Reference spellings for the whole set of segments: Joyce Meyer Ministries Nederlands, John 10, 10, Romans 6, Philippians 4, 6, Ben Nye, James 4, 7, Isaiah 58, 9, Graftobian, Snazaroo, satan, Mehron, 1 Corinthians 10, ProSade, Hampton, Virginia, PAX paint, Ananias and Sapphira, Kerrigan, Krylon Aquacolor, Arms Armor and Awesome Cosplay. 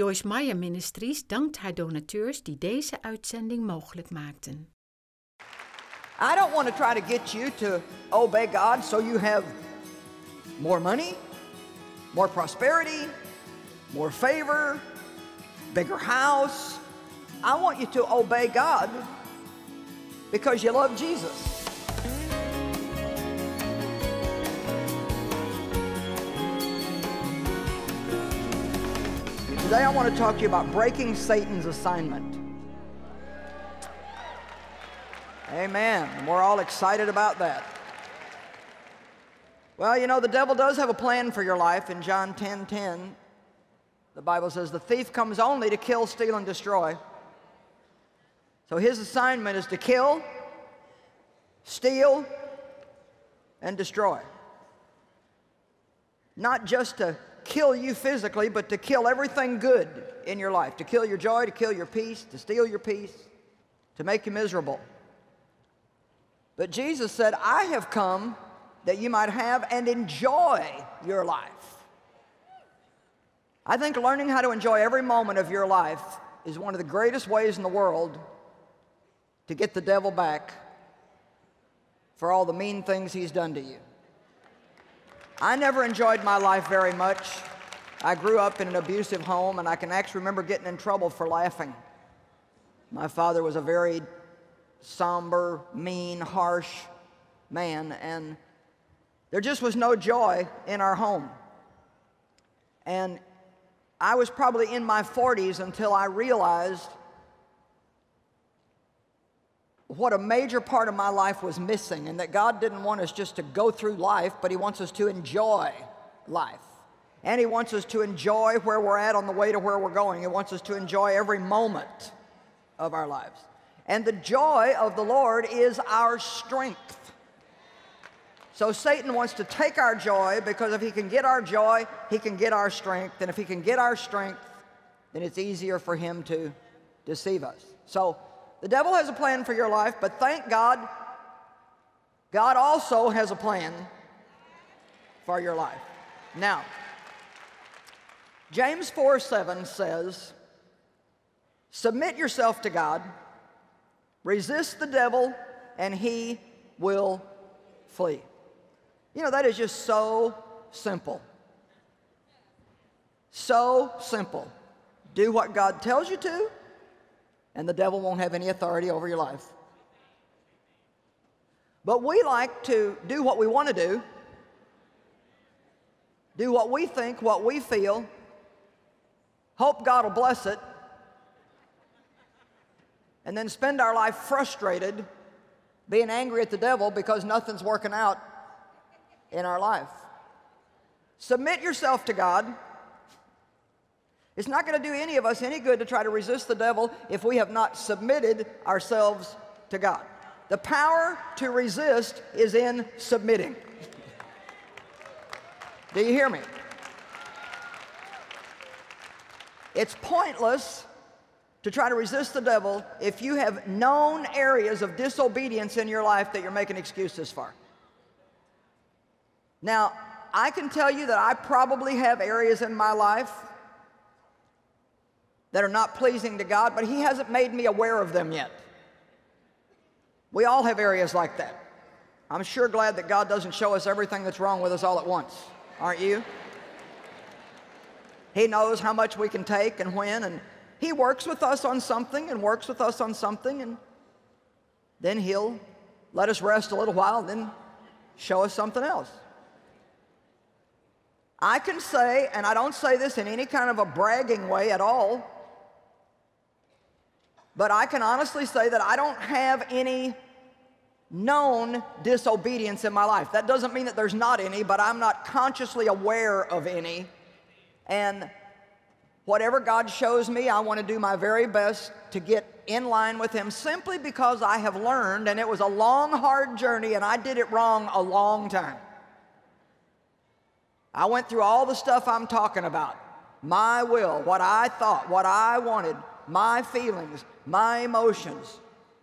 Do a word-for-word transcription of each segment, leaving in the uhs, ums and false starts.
Joyce Meyer Ministries dankt haar donateurs die deze uitzending mogelijk maakten. I don't want to try to get you to obey God so you have more money, more prosperity, more favor, bigger house. I want you to obey God because you love Jesus. Today I want to talk to you about breaking Satan's assignment. Amen. And we're all excited about that. Well, you know, the devil does have a plan for your life. In John ten ten, the Bible says, the thief comes only to kill, steal, and destroy. So his assignment is to kill, steal, and destroy. Not just to kill you physically, but to kill everything good in your life. To kill your joy, to kill your peace, to steal your peace, to make you miserable. But Jesus said, I have come that you might have and enjoy your life. I think learning how to enjoy every moment of your life is one of the greatest ways in the world to get the devil back for all the mean things he's done to you. I never enjoyed my life very much. I grew up in an abusive home, and I can actually remember getting in trouble for laughing. My father was a very somber, mean, harsh man, and there just was no joy in our home. And I was probably in my forties until I realized what a major part of my life was missing, and that God didn't want us just to go through life, but He wants us to enjoy life. And He wants us to enjoy where we're at on the way to where we're going. He wants us to enjoy every moment of our lives. And the joy of the Lord is our strength. So Satan wants to take our joy, because if he can get our joy, he can get our strength. And if he can get our strength, then it's easier for him to deceive us. So the devil has a plan for your life, but thank God, God also has a plan for your life. Now, James four seven says, submit yourself to God. Resist the devil, and he will flee. You know, that is just so simple. So simple. Do what God tells you to, and the devil won't have any authority over your life. But we like to do what we want to do, do what we think, what we feel, hope God will bless it, and then spend our life frustrated, being angry at the devil because nothing's working out in our life. Submit yourself to God. It's not going to do any of us any good to try to resist the devil if we have not submitted ourselves to God. The power to resist is in submitting. Do you hear me? It's pointless to try to resist the devil if you have known areas of disobedience in your life that you're making excuses for. Now, I can tell you that I probably have areas in my life that are not pleasing to God, but He hasn't made me aware of them yet. We all have areas like that. I'm sure glad that God doesn't show us everything that's wrong with us all at once, aren't you? He knows how much we can take and when, and He works with us on something and works with us on something, and then He'll let us rest a little while and then show us something else. I can say, and I don't say this in any kind of a bragging way at all, but I can honestly say that I don't have any known disobedience in my life. That doesn't mean that there's not any, but I'm not consciously aware of any, and whatever God shows me, I want to do my very best to get in line with Him, simply because I have learned, and it was a long, hard journey, and I did it wrong a long time. I went through all the stuff I'm talking about. My will, what I thought, what I wanted, my feelings, my emotions,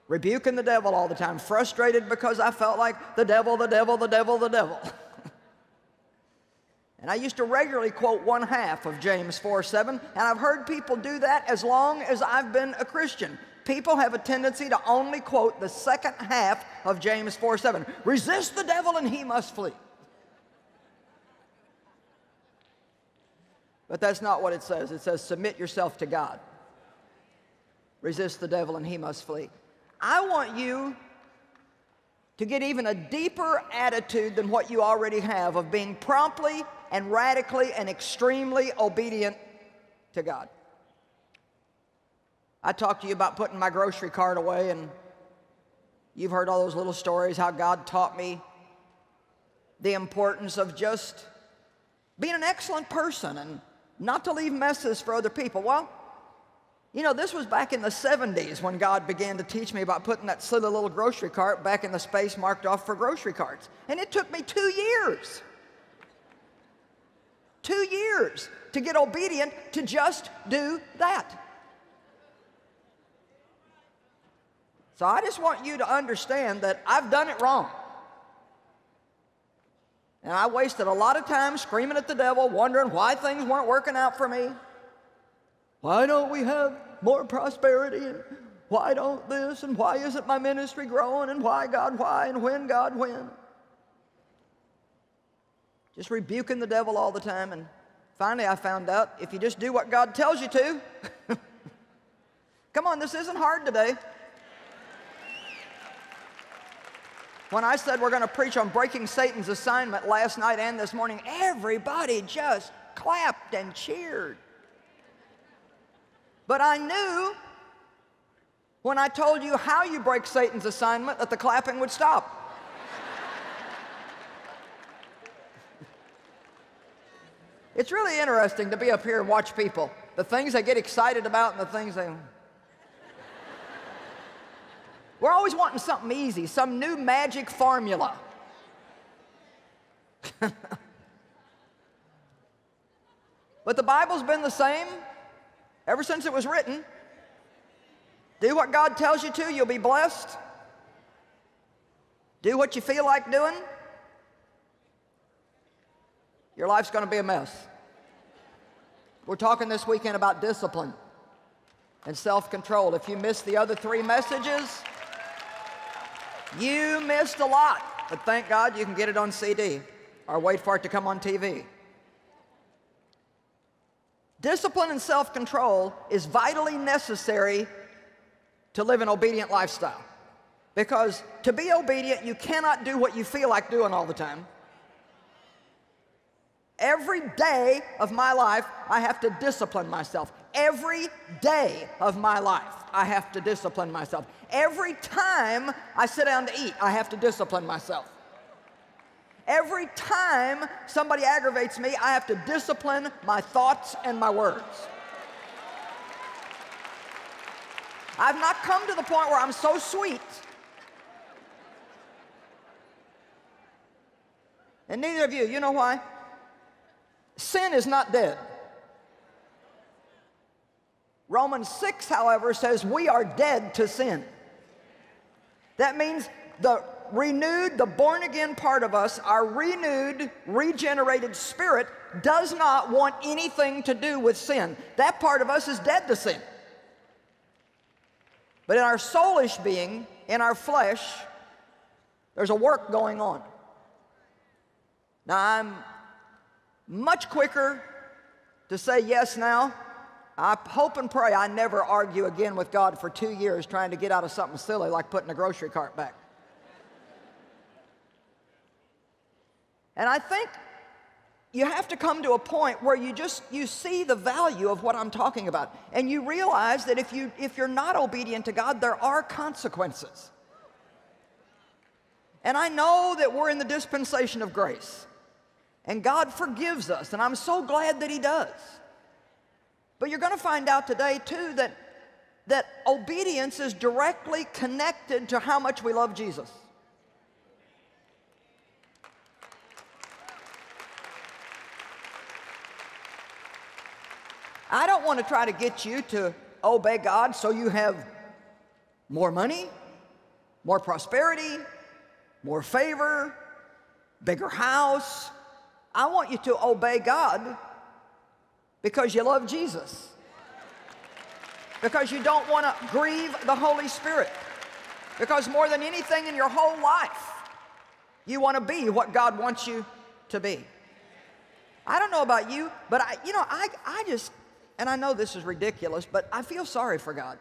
rebuking the devil all the time, frustrated because I felt like the devil, the devil, the devil, the devil. And I used to regularly quote one half of James four seven, and I've heard people do that as long as I've been a Christian. People have a tendency to only quote the second half of James four seven. Resist the devil and he must flee. But that's not what it says. It says submit yourself to God. Resist the devil and he must flee. I want you to get even a deeper attitude than what you already have of being promptly and radically and extremely obedient to God. I talked to you about putting my grocery cart away, and you've heard all those little stories how God taught me the importance of just being an excellent person and not to leave messes for other people. Well, you know, this was back in the seventies when God began to teach me about putting that silly little grocery cart back in the space marked off for grocery carts. And it took me two years, two years to get obedient to just do that. So I just want you to understand that I've done it wrong. And I wasted a lot of time screaming at the devil, wondering why things weren't working out for me. Why don't we have more prosperity? And why don't this? And why isn't my ministry growing? And why, God, why? And when, God, when? Just rebuking the devil all the time. And finally I found out if you just do what God tells you to. Come on, this isn't hard today. When I said we're going to preach on breaking Satan's assignment last night and this morning, everybody just clapped and cheered. But I knew when I told you how you break Satan's assignment that the clapping would stop. It's really interesting to be up here and watch people, the things they get excited about and the things they... We're always wanting something easy, some new magic formula. But the Bible's been the same ever since it was written. Do what God tells you to, you'll be blessed. Do what you feel like doing. Your life's going to be a mess. We're talking this weekend about discipline and self-control. If you missed the other three messages, you missed a lot. But thank God you can get it on C D or wait for it to come on T V. Discipline and self-control is vitally necessary to live an obedient lifestyle, because to be obedient, you cannot do what you feel like doing all the time. Every day of my life, I have to discipline myself. Every day of my life, I have to discipline myself. Every time I sit down to eat, I have to discipline myself. Every time somebody aggravates me, I have to discipline my thoughts and my words. I've not come to the point where I'm so sweet. And neither of you, you know why? Sin is not dead. Romans six, however, says we are dead to sin. That means the renewed, the born-again part of us, our renewed, regenerated spirit does not want anything to do with sin. That part of us is dead to sin. But in our soulish being, in our flesh, there's a work going on. Now, I'm much quicker to say yes now. I hope and pray I never argue again with God for two years trying to get out of something silly like putting a grocery cart back. And I think you have to come to a point where you just, you see the value of what I'm talking about. And you realize that if, you, if you're not obedient to God, there are consequences. And I know that we're in the dispensation of grace. And God forgives us, and I'm so glad that He does. But you're going to find out today, too, that, that obedience is directly connected to how much we love Jesus. I don't want to try to get you to obey God so you have more money, more prosperity, more favor, bigger house. I want you to obey God because you love Jesus, because you don't want to grieve the Holy Spirit, because more than anything in your whole life, you want to be what God wants you to be. I don't know about you, but I, you know, I, I just, and I know this is ridiculous, but I feel sorry for God.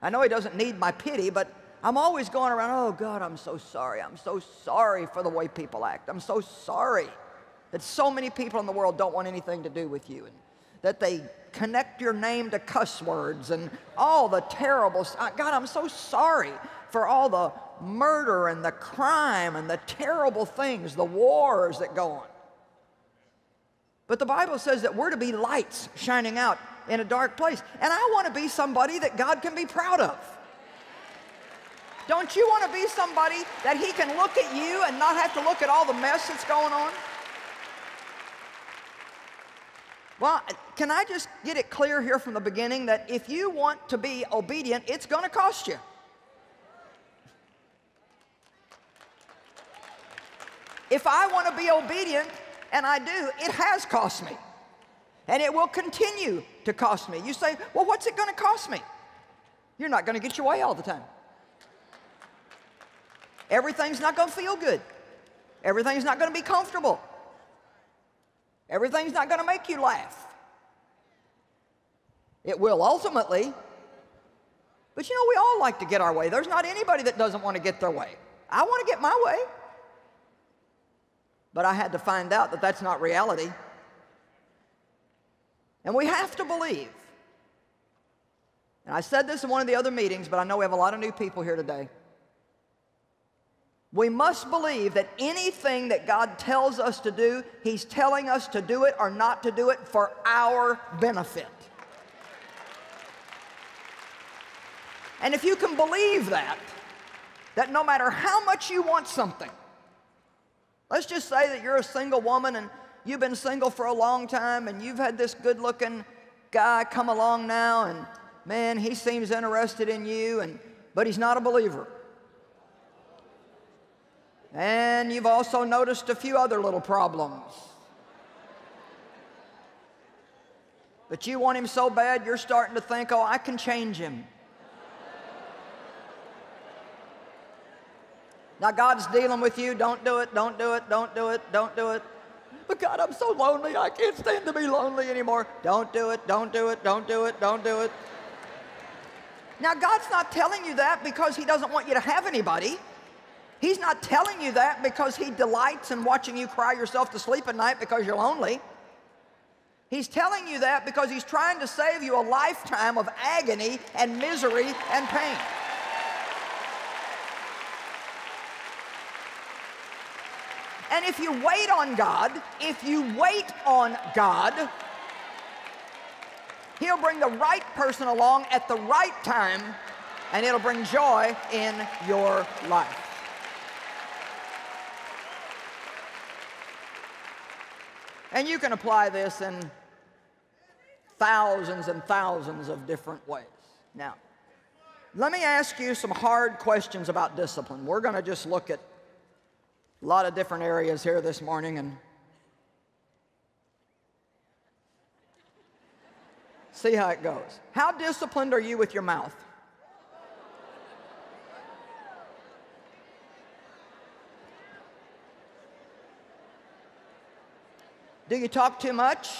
I know He doesn't need my pity, but I'm always going around, oh, God, I'm so sorry. I'm so sorry for the way people act. I'm so sorry that so many people in the world don't want anything to do with you, and that they connect your name to cuss words and all the terrible stuff. God, I'm so sorry for all the murder and the crime and the terrible things, the wars that go on. But the Bible says that we're to be lights shining out in a dark place. And I want to be somebody that God can be proud of. Don't you want to be somebody that He can look at you and not have to look at all the mess that's going on? Well, can I just get it clear here from the beginning that if you want to be obedient, it's going to cost you. If I want to be obedient, and I do, it has cost me. And it will continue to cost me. You say, well, what's it going to cost me? You're not going to get your way all the time. Everything's not going to feel good. Everything's not going to be comfortable. Everything's not going to make you laugh. It will ultimately. But you know, we all like to get our way. There's not anybody that doesn't want to get their way. I want to get my way. But I had to find out that that's not reality. And we have to believe. And I said this in one of the other meetings, but I know we have a lot of new people here today. We must believe that anything that God tells us to do, He's telling us to do it or not to do it for our benefit. And if you can believe that, that no matter how much you want something, let's just say that you're a single woman and you've been single for a long time and you've had this good-looking guy come along now and, man, he seems interested in you, and, but he's not a believer. And you've also noticed a few other little problems. But you want him so bad, you're starting to think, oh, I can change him. Now, God's dealing with you. Don't do it, don't do it, don't do it, don't do it. But God, I'm so lonely. I can't stand to be lonely anymore. Don't do it, don't do it, don't do it, don't do it. Now, God's not telling you that because He doesn't want you to have anybody. He's not telling you that because He delights in watching you cry yourself to sleep at night because you're lonely. He's telling you that because He's trying to save you a lifetime of agony and misery and pain. And if you wait on God, if you wait on God, He'll bring the right person along at the right time, and it'll bring joy in your life. And you can apply this in thousands and thousands of different ways. Now, let me ask you some hard questions about discipline. We're going to just look at a lot of different areas here this morning, and see how it goes. How disciplined are you with your mouth? Do you talk too much?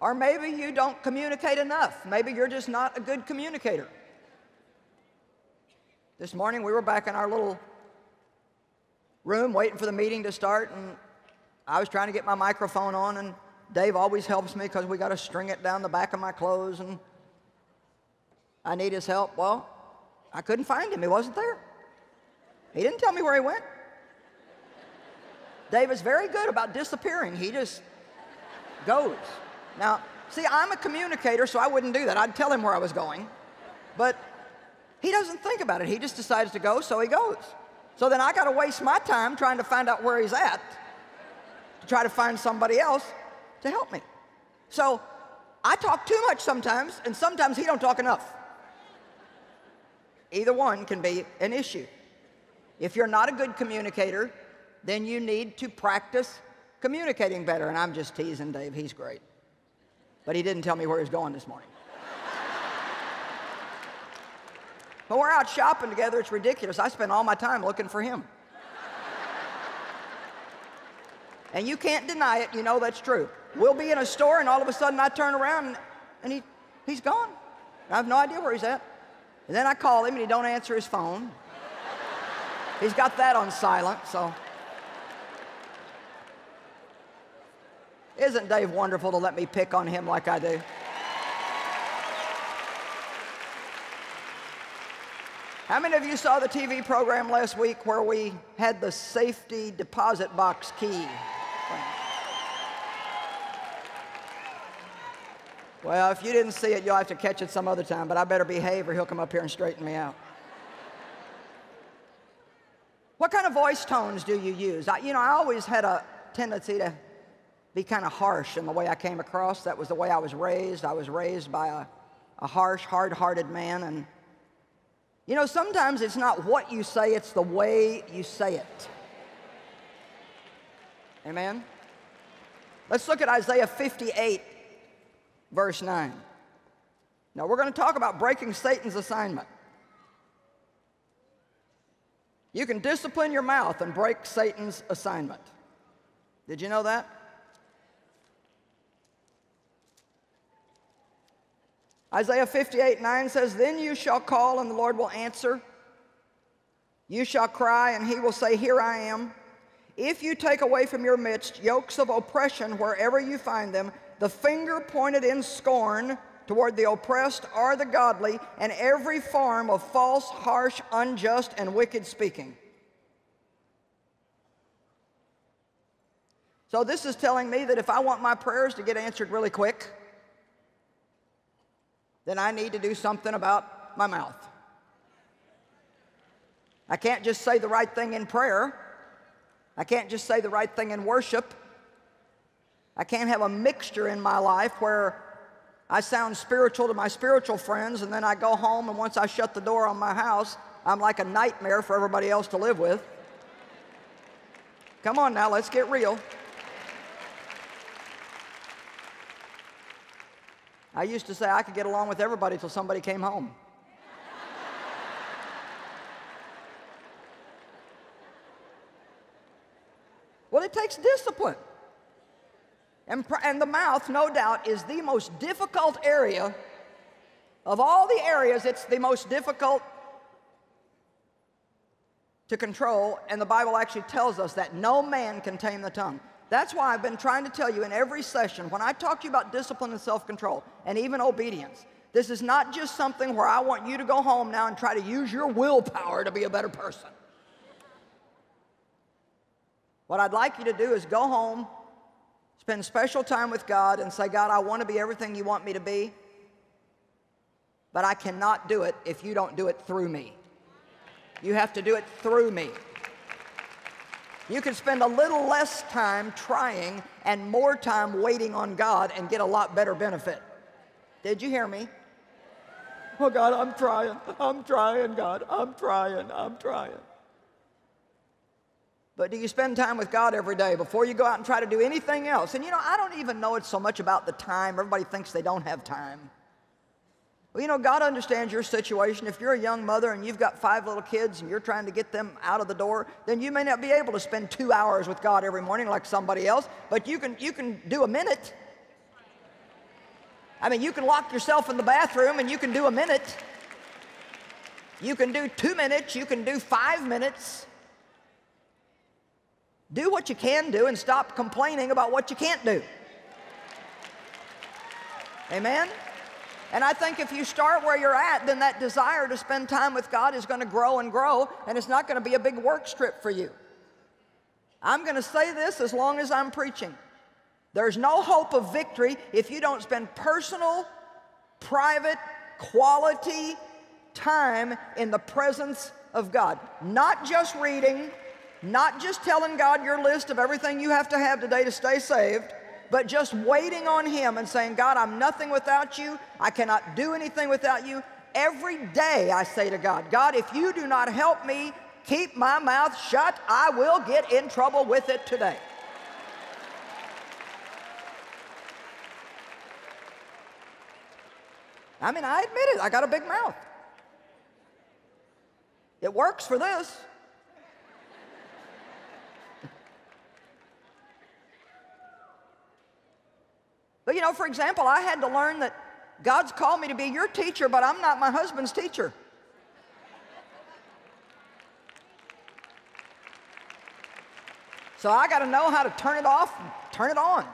Or maybe you don't communicate enough. Maybe you're just not a good communicator. This morning, we were back in our little room waiting for the meeting to start, and I was trying to get my microphone on, and Dave always helps me because we got to string it down the back of my clothes, and I need his help. Well, I couldn't find him. He wasn't there. He didn't tell me where he went. Dave is very good about disappearing. He just goes. Now, see, I'm a communicator, so I wouldn't do that. I'd tell him where I was going, but he doesn't think about it. He just decides to go, so he goes. So then I got to waste my time trying to find out where he's at to try to find somebody else to help me. So I talk too much sometimes, and sometimes he don't talk enough. Either one can be an issue. If you're not a good communicator, then you need to practice communicating better. And I'm just teasing Dave, he's great. But he didn't tell me where he was going this morning. But we're out shopping together, it's ridiculous. I spend all my time looking for him. And you can't deny it, you know that's true. We'll be in a store and all of a sudden I turn around and, and he, he's gone. I have no idea where he's at. And then I call him and he don't answer his phone. He's got that on silent, so. Isn't Dave wonderful to let me pick on him like I do? How many of you saw the T V program last week where we had the safety deposit box key? Well, if you didn't see it, you'll have to catch it some other time, but I better behave or he'll come up here and straighten me out. What kind of voice tones do you use? I, you know, I always had a tendency to be kind of harsh in the way I came across. That was the way I was raised. I was raised by a, a harsh, hard-hearted man. And, you know, sometimes it's not what you say, it's the way you say it. Amen? Let's look at Isaiah fifty-eight. Verse nine. Now, we're going to talk about breaking Satan's assignment. You can discipline your mouth and break Satan's assignment. Did you know that? Isaiah fifty-eight, nine says, "Then you shall call, and the Lord will answer. You shall cry, and he will say, 'Here I am.' If you take away from your midst yokes of oppression wherever you find them, the finger pointed in scorn toward the oppressed or the godly, and every form of false, harsh, unjust, and wicked speaking." So this is telling me that if I want my prayers to get answered really quick, then I need to do something about my mouth. I can't just say the right thing in prayer. I can't just say the right thing in worship. I can't have a mixture in my life where I sound spiritual to my spiritual friends and then I go home and once I shut the door on my house, I'm like a nightmare for everybody else to live with. Come on now, let's get real. I used to say I could get along with everybody till somebody came home. Well, it takes discipline. And, and the mouth, no doubt, is the most difficult area. Of all the areas, it's the most difficult to control, and the Bible actually tells us that no man can tame the tongue. That's why I've been trying to tell you in every session, when I talk to you about discipline and self-control, and even obedience, this is not just something where I want you to go home now and try to use your willpower to be a better person. What I'd like you to do is go home, spend special time with God and say, "God, I want to be everything you want me to be, but I cannot do it if you don't do it through me. You have to do it through me." You can spend a little less time trying and more time waiting on God and get a lot better benefit. Did you hear me? "Oh, God, I'm trying. I'm trying, God. I'm trying. I'm trying." But do you spend time with God every day before you go out and try to do anything else? And, you know, I don't even know it's so much about the time. Everybody thinks they don't have time. Well, you know, God understands your situation. If you're a young mother and you've got five little kids and you're trying to get them out of the door, then you may not be able to spend two hours with God every morning like somebody else, but you can, you can do a minute. I mean, you can lock yourself in the bathroom and you can do a minute. You can do two minutes. You can do five minutes. Do what you can do and stop complaining about what you can't do. Amen? And I think if you start where you're at, then that desire to spend time with God is going to grow and grow, and it's not going to be a big work strip for you. I'm going to say this as long as I'm preaching. There's no hope of victory if you don't spend personal, private, quality time in the presence of God. Not just reading, not just telling God your list of everything you have to have today to stay saved, but just waiting on him and saying, "God, I'm nothing without you. I cannot do anything without you." Every day I say to God, "God, if you do not help me keep my mouth shut, I will get in trouble with it today. I mean, I admit it, I got a big mouth. It works for this. But you know, for example, I had to learn that God's called me to be your teacher, but I'm not my husband's teacher. So I got to know how to turn it off and turn it on.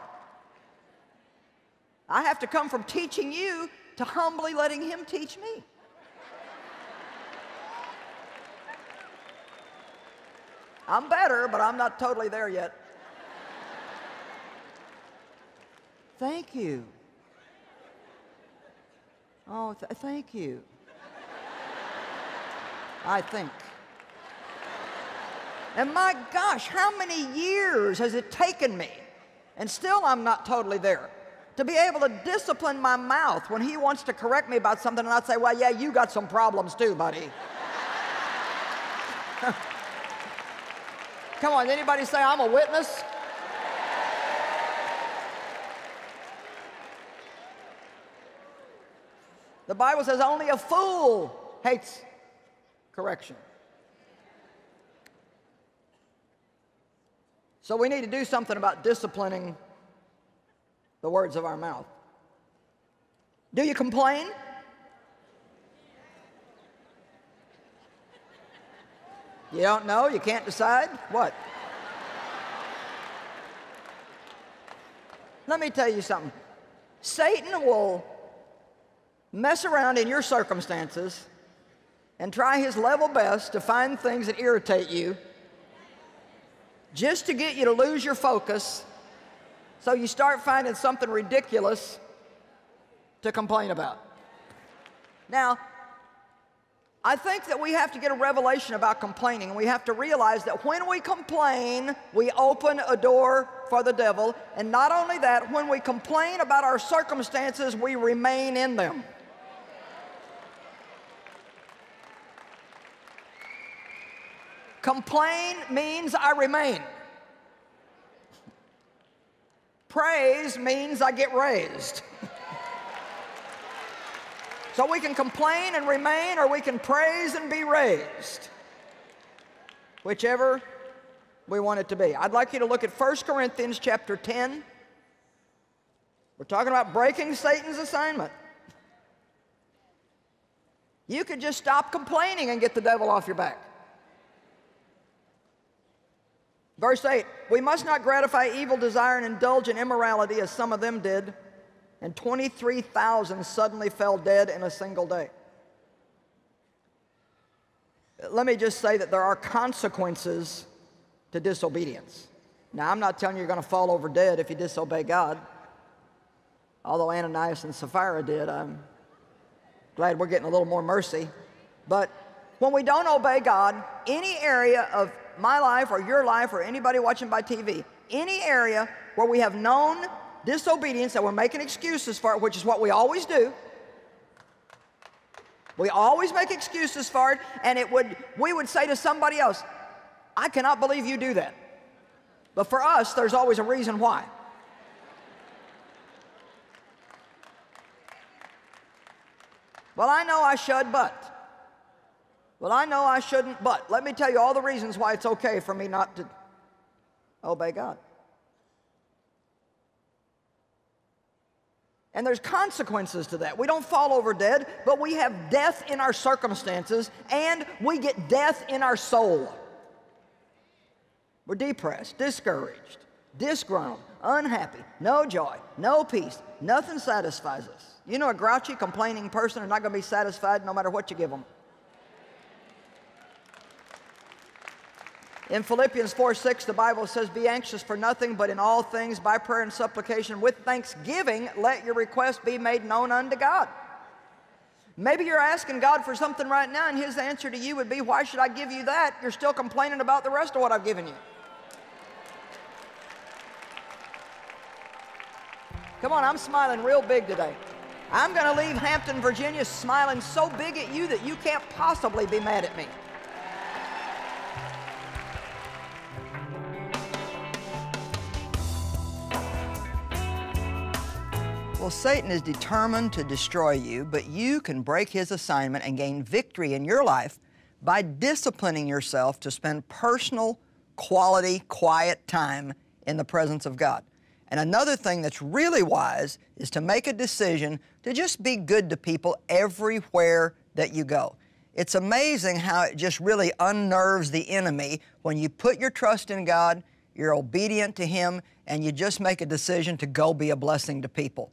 I have to come from teaching you to humbly letting him teach me. I'm better, but I'm not totally there yet. Thank you. Oh, th thank you. I think. And my gosh, how many years has it taken me, and still I'm not totally there, to be able to discipline my mouth when he wants to correct me about something and I say, well, yeah, you got some problems too, buddy. Come on, anybody say I'm a witness? The Bible says only a fool hates correction. So we need to do something about disciplining the words of our mouth. Do you complain? You don't know? You can't decide? What? Let me tell you something. Satan will mess around in your circumstances and try his level best to find things that irritate you just to get you to lose your focus, so you start finding something ridiculous to complain about. Now, I think that we have to get a revelation about complaining, and we have to realize that when we complain, we open a door for the devil. And not only that, when we complain about our circumstances, we remain in them. Complain means I remain. Praise means I get raised. So we can complain and remain, or we can praise and be raised, whichever we want it to be. I'd like you to look at First Corinthians chapter ten. We're talking about breaking Satan's assignment. You could just stop complaining and get the devil off your back. Verse eight, we must not gratify evil desire and indulge in immorality as some of them did, and twenty-three thousand suddenly fell dead in a single day. Let me just say that there are consequences to disobedience. Now, I'm not telling you you're going to fall over dead if you disobey God, although Ananias and Sapphira did. I'm glad we're getting a little more mercy. But when we don't obey God, any area of my life or your life or anybody watching by T V, any area where we have known disobedience and we're making excuses for it, which is what we always do. We always make excuses for it, and it would, we would say to somebody else, I cannot believe you do that. But for us, there's always a reason why. Well, I know I should, but. Well, I know I shouldn't, but let me tell you all the reasons why it's okay for me not to obey God. And there's consequences to that. We don't fall over dead, but we have death in our circumstances, and we get death in our soul. We're depressed, discouraged, disgruntled, unhappy, no joy, no peace. Nothing satisfies us. You know, a grouchy, complaining person is not going to be satisfied no matter what you give them. In Philippians four six, the Bible says, be anxious for nothing, but in all things, by prayer and supplication, with thanksgiving, let your request be made known unto God. Maybe you're asking God for something right now, and his answer to you would be, why should I give you that? You're still complaining about the rest of what I've given you. Come on, I'm smiling real big today. I'm going to leave Hampton, Virginia, smiling so big at you that you can't possibly be mad at me. Well, Satan is determined to destroy you, but you can break his assignment and gain victory in your life by disciplining yourself to spend personal, quality, quiet time in the presence of God. And another thing that's really wise is to make a decision to just be good to people everywhere that you go. It's amazing how it just really unnerves the enemy when you put your trust in God, you're obedient to Him, and you just make a decision to go be a blessing to people.